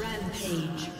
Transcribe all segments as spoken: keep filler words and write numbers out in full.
Rampage.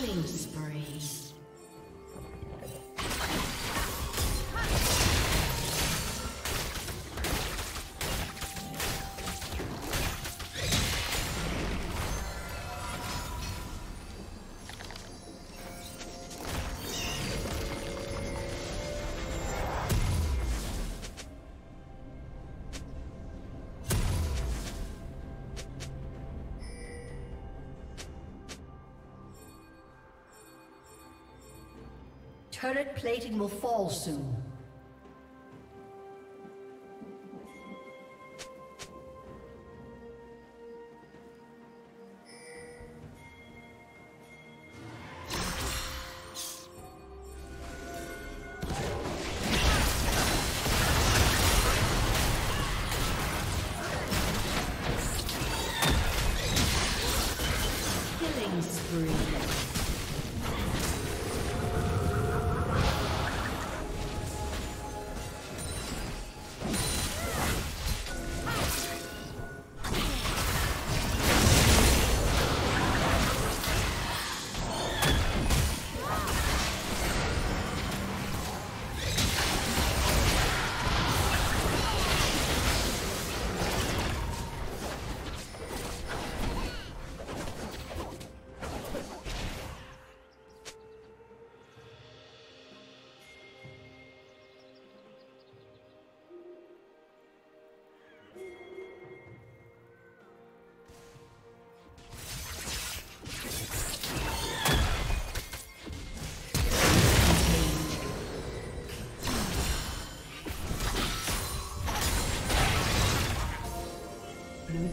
Killing spree. Turret plating will fall soon. Killing spree. Blue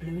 Blue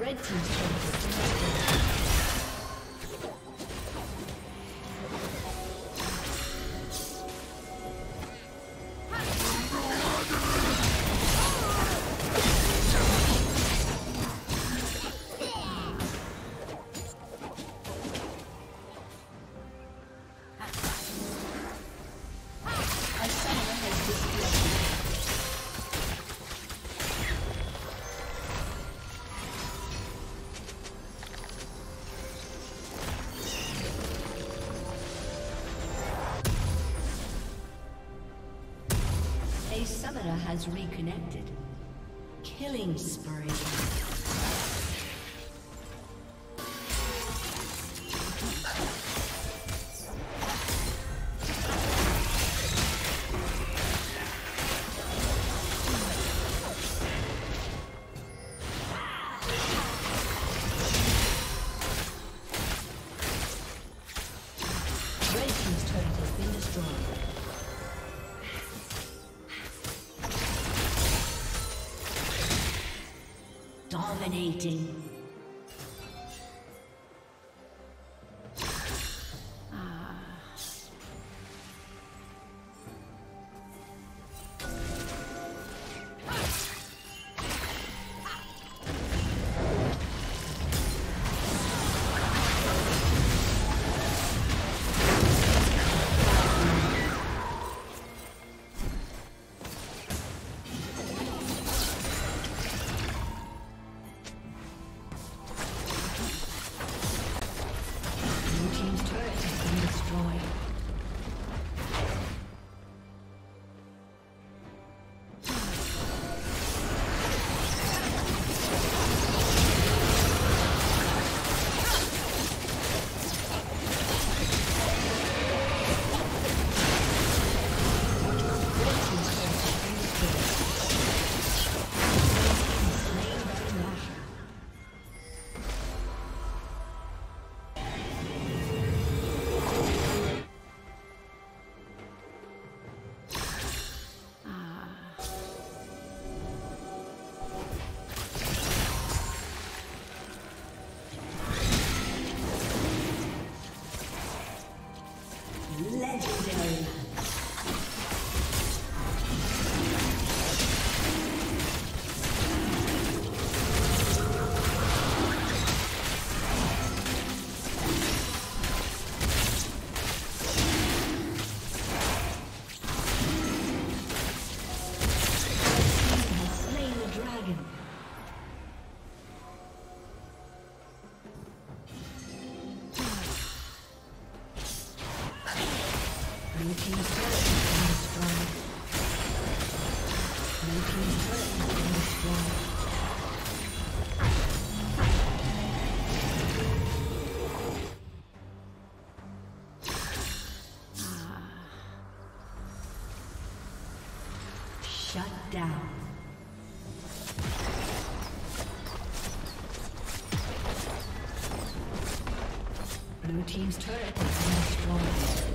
Red team's turret has been destroyed. Has reconnected. Killing spree. Dominating. Down. Blue team's turret is destroyed.